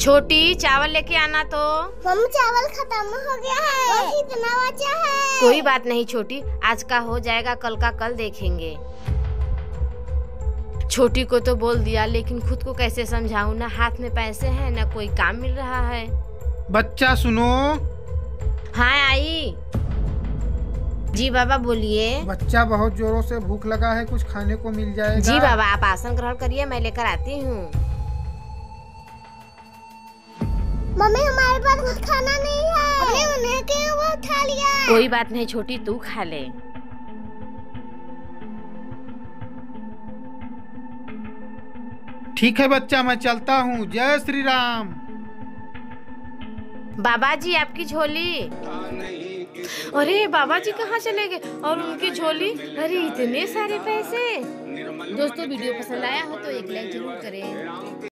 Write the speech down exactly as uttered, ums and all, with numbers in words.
छोटी चावल लेके आना। तो मम्मी चावल खत्म हो गया है, बस इतना बचा है। कोई बात नहीं छोटी, आज का हो जाएगा, कल का कल देखेंगे। छोटी को तो बोल दिया, लेकिन खुद को कैसे समझाऊं, ना हाथ में पैसे हैं ना कोई काम मिल रहा है। बच्चा सुनो। हाँ आई जी बाबा, बोलिए। बच्चा बहुत जोरों से भूख लगा है, कुछ खाने को मिल जाएगा? जी बाबा, आप आसन ग्रहण करिए, मैं लेकर आती हूँ। मम्मी हमारे पास खाना नहीं है। अरे उन्हें क्यों वो खा लिया? कोई बात नहीं छोटी, तू खा ले। ठीक है बच्चा, मैं चलता हूँ। जय श्री राम। बाबा जी आपकी झोली। अरे बाबा जी कहाँ चले गए, और उनकी झोली, अरे इतने सारे पैसे। दोस्तों वीडियो पसंद आया हो तो एक लाइक जरूर करें।